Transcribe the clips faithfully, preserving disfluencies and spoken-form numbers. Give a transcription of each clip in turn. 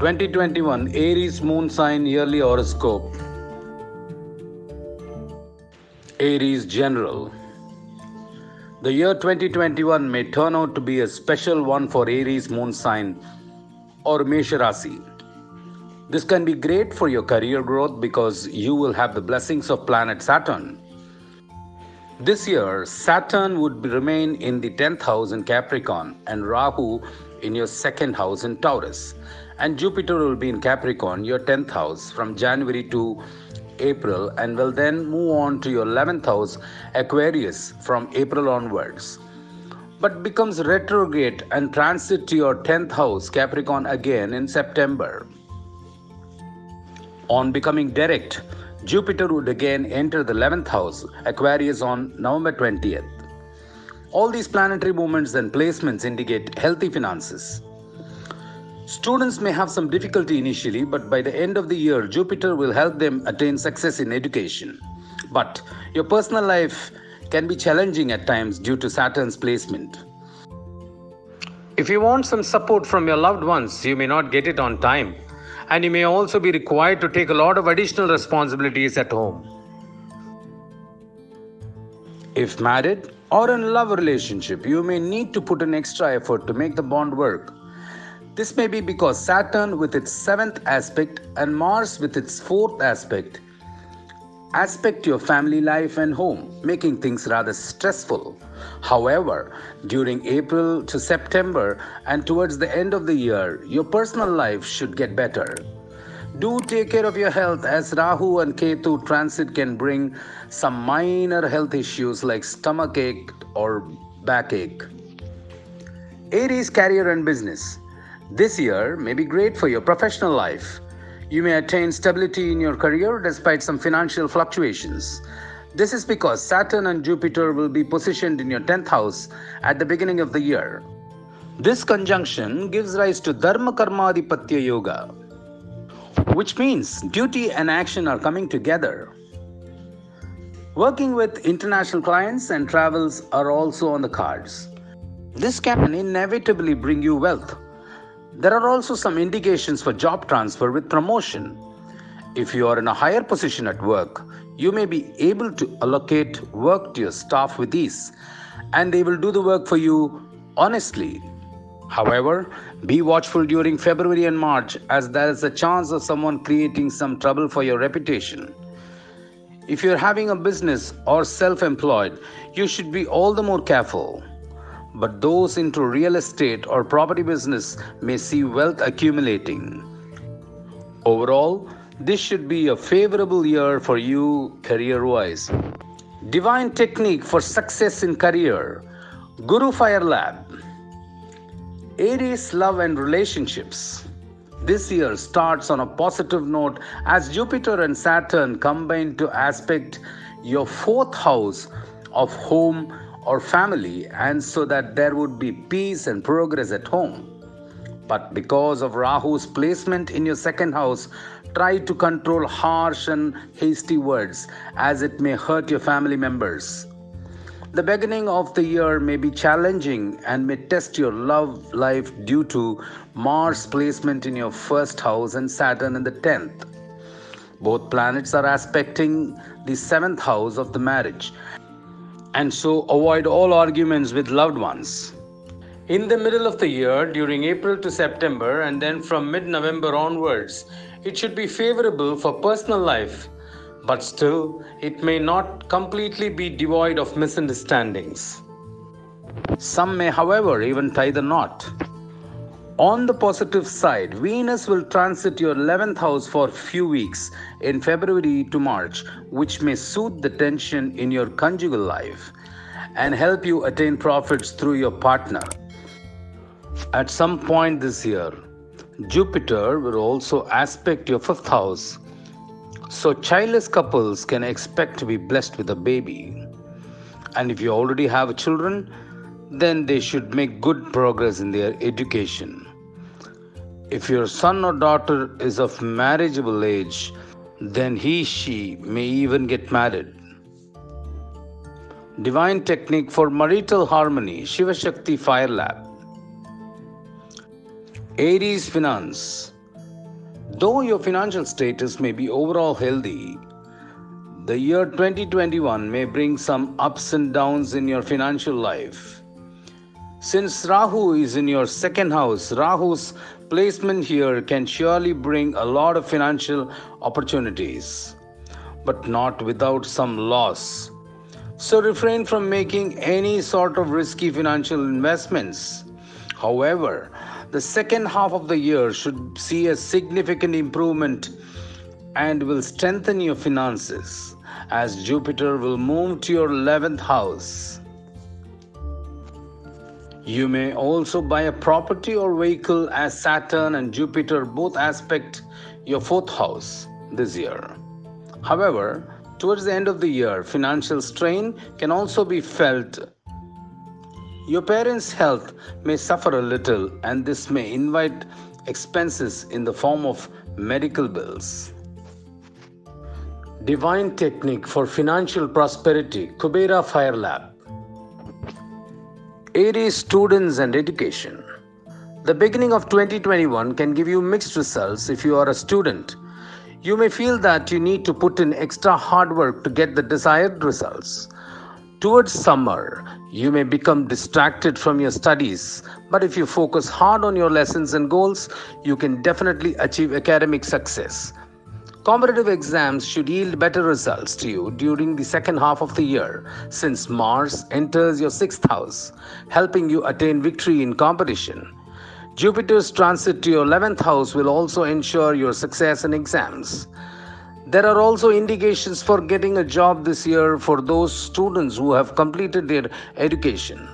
twenty twenty-one Aries moon sign yearly horoscope. Aries general. The year twenty twenty-one may turn out to be a special one for Aries moon sign or Mesh Rashi. This can be great for your career growth because you will have the blessings of planet Saturn. This year, Saturn would remain in the tenth house in Capricorn and Rahu in your second house in Taurus. And Jupiter will be in Capricorn, your tenth house, from January to April, and will then move on to your eleventh house Aquarius from April onwards, but becomes retrograde and transit to your tenth house Capricorn again in September. On becoming direct, Jupiter would again enter the eleventh house Aquarius on November twentieth. All these planetary movements and placements indicate healthy finances. Students may have some difficulty initially, but by the end of the year, Jupiter will help them attain success in education. But your personal life can be challenging at times due to Saturn's placement. If you want some support from your loved ones, you may not get it on time, and you may also be required to take a lot of additional responsibilities at home. If married or in a love relationship, you may need to put an extra effort to make the bond work. This may be because Saturn with its seventh aspect and Mars with its fourth aspect aspect your family life and home, making things rather stressful. However, during April to September and towards the end of the year, your personal life should get better. Do take care of your health, as Rahu and Ketu transit can bring some minor health issues like stomach ache or backache. Aries career and business. This year may be great for your professional life. You may attain stability in your career despite some financial fluctuations. This is because Saturn and Jupiter will be positioned in your tenth house at the beginning of the year. This conjunction gives rise to Dharmakarmadipatya Yoga, which means duty and action are coming together. Working with international clients and travels are also on the cards. This can inevitably bring you wealth. There are also some indications for job transfer with promotion. If you are in a higher position at work, you may be able to allocate work to your staff with ease, and they will do the work for you honestly. However, be watchful during February and March, as there is a chance of someone creating some trouble for your reputation. If you are having a business or self-employed, you should be all the more careful. But those into real estate or property business may see wealth accumulating. Overall, this should be a favorable year for you career-wise. Divine technique for success in career. Guru Fire Lab. Aries love and relationships. This year starts on a positive note as Jupiter and Saturn combine to aspect your fourth house of home or family, and so that there would be peace and progress at home. But because of Rahu's placement in your second house, try to control harsh and hasty words, as it may hurt your family members. The beginning of the year may be challenging and may test your love life due to Mars placement in your first house and Saturn in the tenth. Both planets are aspecting the seventh house of the marriage, and so avoid all arguments with loved ones. In the middle of the year, during April to September, and then from mid-November onwards, it should be favorable for personal life, but still, it may not completely be devoid of misunderstandings. Some may, however, even tie the knot. On the positive side, Venus will transit your eleventh house for a few weeks in February to March, which may soothe the tension in your conjugal life and help you attain profits through your partner. At some point this year, Jupiter will also aspect your fifth house, so childless couples can expect to be blessed with a baby. And if you already have children, then they should make good progress in their education. If your son or daughter is of marriageable age, then he, she may even get married. Divine technique for marital harmony, Shiva Shakti Fire Lab. Aries finance. Though your financial status may be overall healthy, the year twenty twenty-one may bring some ups and downs in your financial life. Since Rahu is in your second house, Rahu's placement here can surely bring a lot of financial opportunities, but not without some loss. So refrain from making any sort of risky financial investments. However, the second half of the year should see a significant improvement and will strengthen your finances, as Jupiter will move to your eleventh house. You may also buy a property or vehicle, as Saturn and Jupiter both aspect your fourth house this year. However, towards the end of the year, financial strain can also be felt. Your parents' health may suffer a little, and this may invite expenses in the form of medical bills. Divine Technique for Financial Prosperity, Kubera Fire Lab. Aries Students and Education. The beginning of twenty twenty-one can give you mixed results if you are a student. You may feel that you need to put in extra hard work to get the desired results. Towards summer, you may become distracted from your studies, but if you focus hard on your lessons and goals, you can definitely achieve academic success. Competitive exams should yield better results to you during the second half of the year, since Mars enters your sixth house, helping you attain victory in competition. Jupiter's transit to your eleventh house will also ensure your success in exams. There are also indications for getting a job this year for those students who have completed their education.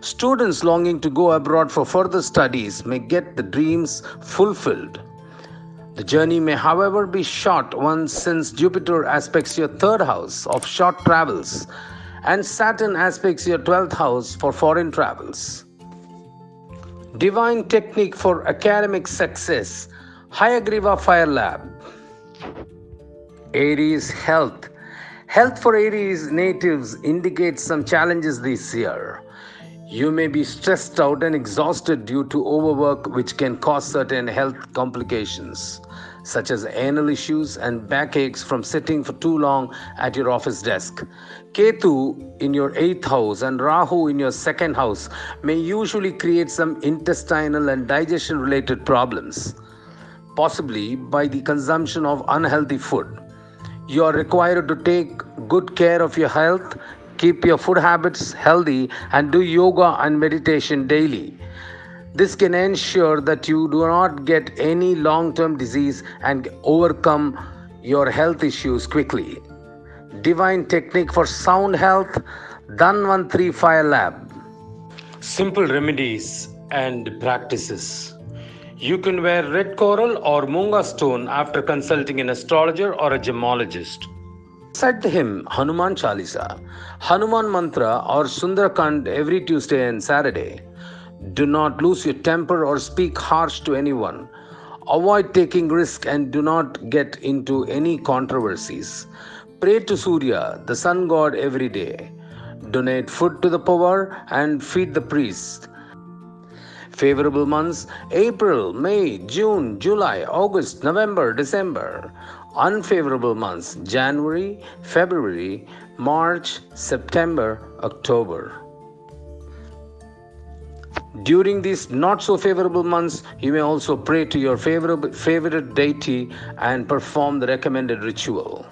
Students longing to go abroad for further studies may get the dreams fulfilled. The journey may, however, be short once, since Jupiter aspects your third house of short travels and Saturn aspects your twelfth house for foreign travels. Divine Technique for Academic Success, Hayagriva Fire Lab. Aries Health. Health for Aries natives indicates some challenges this year. You may be stressed out and exhausted due to overwork, which can cause certain health complications, such as anal issues and backaches from sitting for too long at your office desk. Ketu in your eighth house and Rahu in your second house may usually create some intestinal and digestion-related problems, possibly by the consumption of unhealthy food. You are required to take good care of your health. Keep your food habits healthy and do yoga and meditation daily. This can ensure that you do not get any long-term disease and overcome your health issues quickly. Divine Technique for Sound Health, Danwantri Fire Lab. Simple remedies and practices. You can wear red coral or munga stone after consulting an astrologer or a gemologist. Recite the hymn Hanuman Chalisa, Hanuman mantra or Sundar Kand every Tuesday and Saturday. Do not lose your temper or speak harsh to anyone. Avoid taking risks and do not get into any controversies. Pray to Surya, the sun god, every day. Donate food to the poor and feed the priests. Favorable months: April, May, June, July, August, November, December. Unfavorable months: January, February, March, September, October. During these not so favorable months, you may also pray to your favorite deity and perform the recommended ritual.